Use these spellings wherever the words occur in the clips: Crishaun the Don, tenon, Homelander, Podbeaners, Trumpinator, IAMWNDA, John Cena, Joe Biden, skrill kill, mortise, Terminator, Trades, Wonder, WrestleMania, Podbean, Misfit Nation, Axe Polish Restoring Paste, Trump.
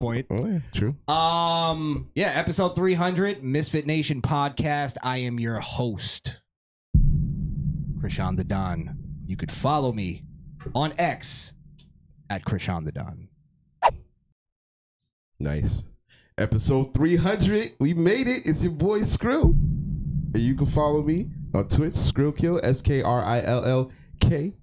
point. Yeah, true. Yeah, episode 300, Misfit Nation podcast. I am your host, Crishaun the Don. You could follow me on X at Crishaun the Don. Nice. Episode 300, we made it. It's your boy Skrill. And you can follow me on Twitch, skrill kill, skrill kill.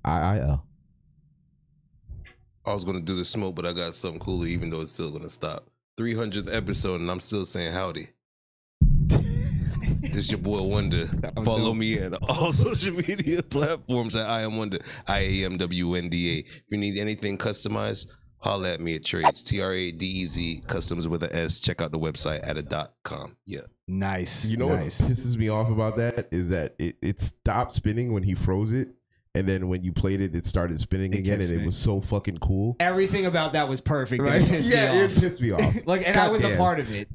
I was going to do the smoke, but I got something cooler, even though it's still going to stop. 300th episode, and I'm still saying howdy. It's your boy Wonder. Follow me at all social media platforms at I Am Wonder, IAMWNDA. If you need anything customized, holla at me at Trades, TRADEZ, customs with a S. Check out the website at a.com. Yeah. Nice. You know what pisses me off about that is that it stopped spinning when he froze it. And then when you played it, it started spinning again, and it was so fucking cool. Everything about that was perfect. Like, it pissed me off. Like, and God, I was a part of it.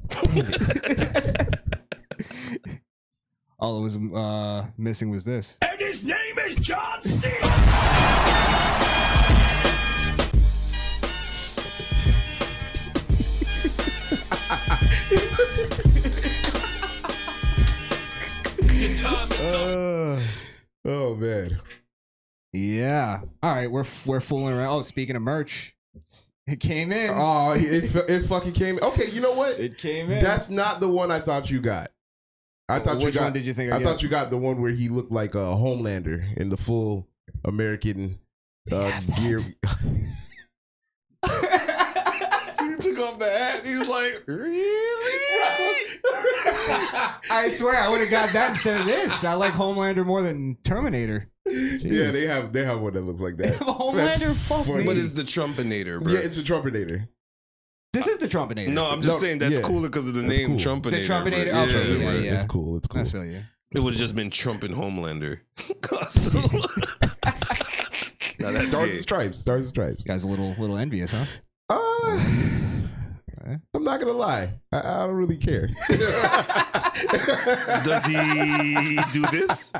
All it was missing was this. And his name is John Cena. Oh man. Yeah. All right, we're fooling around. Oh, speaking of merch, it came in. Oh, it fucking came in. Okay, you know what? It came in. That's not the one I thought you got. I thought which one did you think? I thought you got the one where he looked like a Homelander in the full American gear. He took off the hat. He was like, really? I swear, I would have got that instead of this. I like Homelander more than Terminator. Jeez. Yeah, they have one that looks like that. Homelander, fuck me. But it's the Trumpinator, bro. Yeah, it's the Trumpinator. This is the Trumpinator. No, I'm just saying that's cooler because of the name Trumpinator. The Trumpinator. Yeah, okay, yeah. It's cool. It's cool. I feel you. It would have just been Trump and Homelander costume. No, that's Stars and Stripes. Stars and Stripes. You guys a little envious, huh? I'm not gonna lie. I don't really care. Does he do this?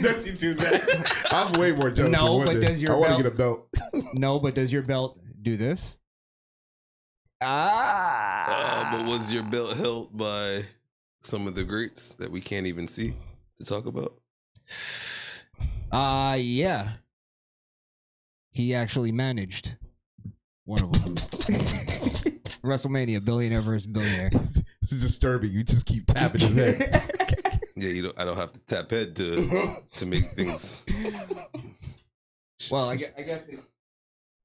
Does he do that? I'm way more jealous. No, but does your belt? I want to get a belt. No, but does your belt do this? Ah. But was your belt held by some of the greats that we can't even see to talk about? Yeah. He actually managed one of them. WrestleMania, billionaire versus billionaire. This is disturbing. You just keep tapping his head. Yeah, you don't. I don't have to tap head to make things. Well, I guess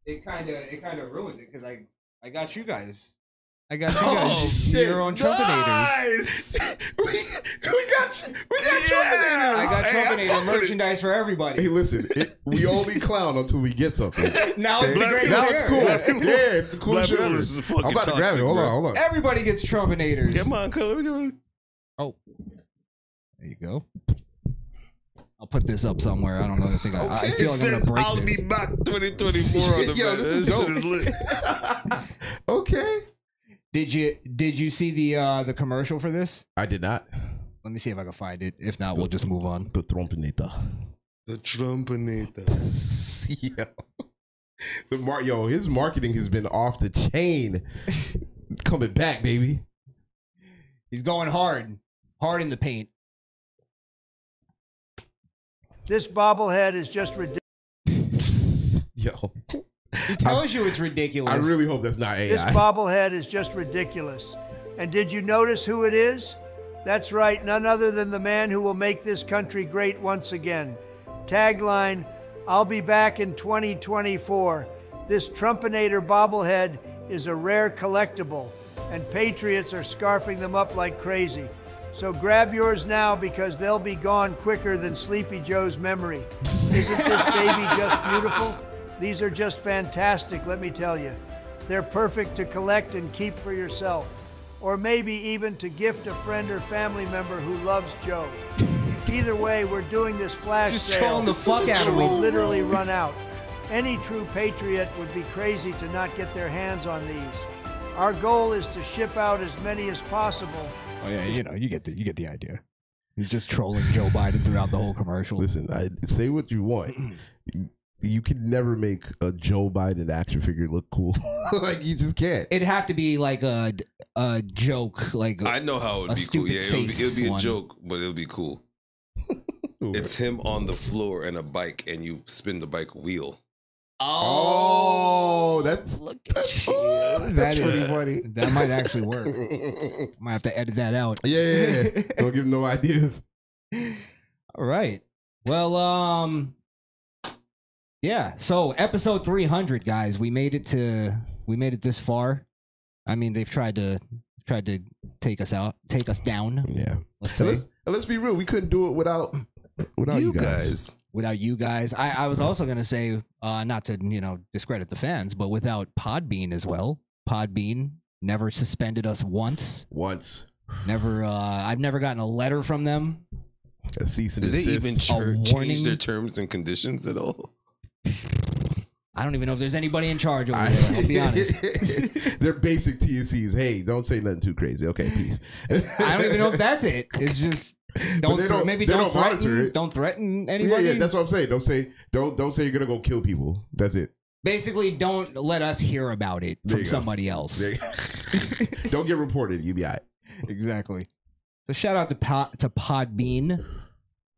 it kind of ruined it because I got you guys. I got you guys. Oh, your own Trumpinators. Nice. we got Trumpinators. I got Trumpinator merchandise for everybody. Hey, listen, we only clown until we get something. now it's cool. Yeah, it's cool. Black people is fucking I'm about toxic, to grab it. Hold on. Everybody gets Trumpinators. Come on, come on. Oh. There you go. I'll put this up somewhere. I don't know. I feel like I'm gonna break I'll this. Be back 2024 on the Yo, this shit is lit. Okay. Did you see the commercial for this? I did not. Let me see if I can find it. If not, we'll just move on. The Trumpinator. The Trumpinator. Yo. Yo, his marketing has been off the chain. Coming back, baby. He's going hard. Hard in the paint. This bobblehead is just ridiculous. Yo. He tells you it's ridiculous. I really hope that's not AI. This bobblehead is just ridiculous. And did you notice who it is? That's right, none other than the man who will make this country great once again. Tagline, I'll be back in 2024. This Trumpinator bobblehead is a rare collectible, and patriots are scarfing them up like crazy. So grab yours now because they'll be gone quicker than Sleepy Joe's memory. Isn't this baby just beautiful? These are just fantastic, let me tell you. They're perfect to collect and keep for yourself. Or maybe even to gift a friend or family member who loves Joe. Either way, we're doing this flash sale. The fuck out of we literally run out. Any true patriot would be crazy to not get their hands on these. Our goal is to ship out as many as possible. Oh yeah, you know, you get the idea. He's just trolling Joe Biden throughout the whole commercial. Listen, say what you want. you can never make a Joe Biden action figure look cool. Like, you just can't. It'd have to be like a joke. Like, I know how it'd be cool. Yeah, it'd be a joke, but it'll be cool. It's him on the floor and a bike, and you spin the bike wheel. Oh, that's pretty funny. That might actually work. Might have to edit that out. Yeah. Don't give him no ideas. All right. Well, yeah. So episode 300, guys, we made it this far. I mean, they've tried to take us down. Yeah. Let's be real. We couldn't do it without you guys. Without you guys. I was also going to say, not to, discredit the fans, but without Podbean as well. Podbean never suspended us once. Never. I've never gotten a letter from them. A cease and desist. Did they even change their terms and conditions at all? I don't even know if there's anybody in charge over there. I'll be honest. Their basic TSCs. Hey, don't say nothing too crazy. Okay, peace. I don't even know if that's it. It's just... Don't threaten anybody. Yeah, that's what I'm saying. Don't say you're gonna go kill people. That's it. Basically, don't let us hear about it from somebody else. Don't get reported. You be all right. Exactly. So shout out to Podbean,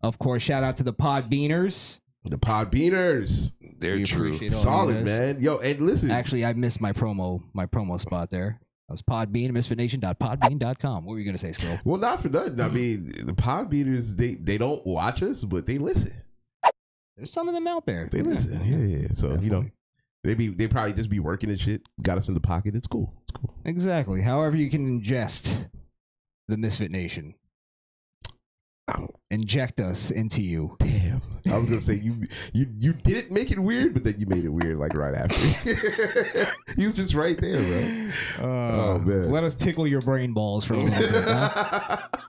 of course. Shout out to the Podbeaners. The Podbeaners, they're true, solid, man. Yo, and listen. Actually, I missed my promo spot there. That was Podbean, misfitnation.podbean.com. What were you going to say, Skrill? Well, not for nothing. I mean, the Podbeaners, they don't watch us, but they listen. There's some of them out there. They listen. Yeah. So, definitely. They probably just be working and shit. Got us in the pocket. It's cool. Exactly. However you can ingest the Misfit Nation. Inject us into you. Damn. I was gonna say you didn't make it weird, but then you made it weird like right after. He was just right there, bro. Oh man. Let us tickle your brain balls for a little bit. Huh?